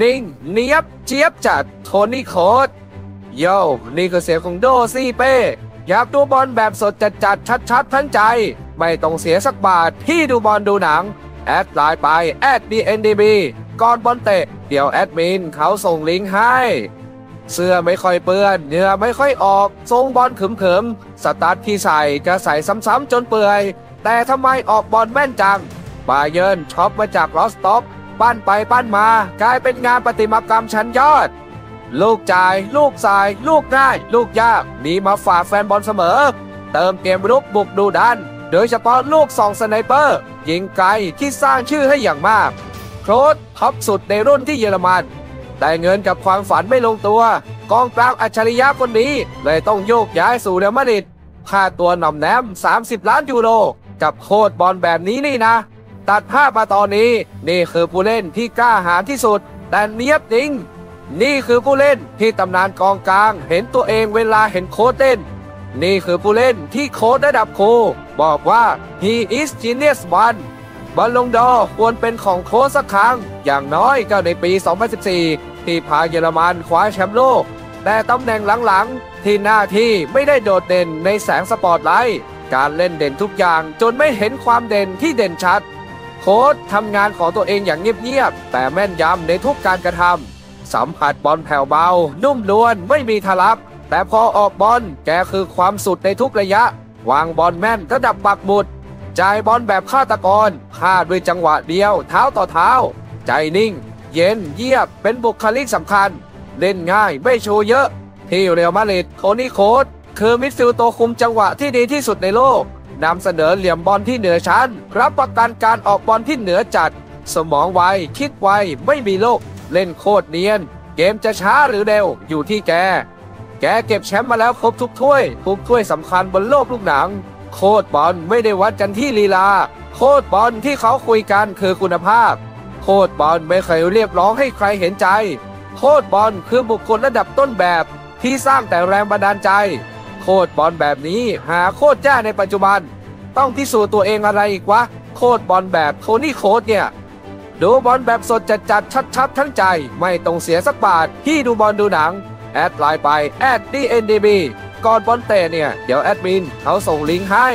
นิ่งเนียบเจี๊ยบจัดโทนี่โค้ดโย่นี่คือเสียงของโดซี่เป้อยากดูบอลแบบสดจัดๆชัดๆทั้งใจไม่ต้องเสียสักบาทที่ดูบอลดูหนังแอดไลน์ไปแอด DNDB ก่อนบอลเตะเดี๋ยวแอดมินเขาส่งลิงก์ให้เสื้อไม่ค่อยเปื้อนเนื้อไม่ค่อยออกทรงบอลขึมๆสตาร์ทที่ใส่จะใส่ซ้ำๆจนเปื่อยแต่ทำไมออกบอลแม่นจังบาเยิร์นช็อปมาจากลอสต็อปปั้นไปปั้นมากลายเป็นงานประติมากรรมชั้นยอดลูกจ่ายลูกสายลูกง่ายลูกยากหนีมาฝ่าแฟนบอลเสมอเติมเกมรุกบุกดูดันโดยเฉพาะลูก2สไนเปอร์ยิงไกลที่สร้างชื่อให้อย่างมากโค้ชท็อปสุดในรุ่นที่เยอรมันแต่เงินกับความฝันไม่ลงตัวกองกลางอัจฉริยะคนนี้เลยต้องโยกย้ายสู่เรอัลมาดริดค่าตัวหน่อมแนม30 ล้านยูโรกับโคตรบอลแบบนี้นี่นะตัดภาพมาตอนนี้นี่คือผู้เล่นที่กล้าหาญที่สุดแต่เนียบจริงนี่คือผู้เล่นที่ตำนานกองกลางเห็นตัวเองเวลาเห็นโค้ชเล่นนี่คือผู้เล่นที่โค้ชระดับครูบอกว่า he is genius one บอลลงดอควรเป็นของโค้ชสักครั้งอย่างน้อยก็ในปี 2014 ที่พาเยอรมันคว้าแชมป์โลกแต่ตำแหน่งหลังๆที่หน้าที่ไม่ได้โดดเด่นในแสงสปอตไลท์การเล่นเด่นทุกอย่างจนไม่เห็นความเด่นที่เด่นชัดโค้ชทำงานของตัวเองอย่างเงียบๆแต่แม่นยำในทุกการกระทำสัมผัสบอลแผ่วเบานุ่มนวลไม่มีทะลักแต่พอออกบอลแกคือความสุดในทุกระยะวางบอลแม่นระดับปักหมุดจ่ายบอลแบบฆาตกรฆ่าด้วยจังหวะเดียวเท้าต่อเท้าใจนิ่งเย็นเยียบเป็นบุคลิกสำคัญเล่นง่ายไม่โชว์เยอะที่เรอัลมาดริดโทนี่โค้ชคือมิดฟิลด์ตัวคุมจังหวะที่ดีที่สุดในโลกนำเสนอเหลี่ยมบอลที่เหนือชั้นรับประกันการออกบอลที่เหนือจัดสมองไวคิดไวไม่มีโลกเล่นโคตรเนียนเกมจะช้าหรือเร็วอยู่ที่แกเก็บแชมป์มาแล้วครบทุกถ้วยสำคัญบนโลกลูกหนังโคตรบอลไม่ได้วัดกันที่ลีลาโคตรบอลที่เขาคุยกันคือคุณภาพโคตรบอลไม่เคยเรียกร้องให้ใครเห็นใจโคตรบอลคือบุคคลระดับต้นแบบที่สร้างแต่แรงบันดาลใจโคตรบอลแบบนี้หาโคตรยากในปัจจุบันต้องพิสูจน์ตัวเองอะไรอีกวะโคตรบอลแบบโทนี่โค้ชเนี่ยดูบอลแบบสดจัดๆชัดๆทั้งใจไม่ต้องเสียสักบาทที่ดูบอลดูหนังแอดไลน์ไปแอด DNDB ก่อนบอลเตะเนี่ยเดี๋ยวแอดมินเขาส่งลิงก์ให้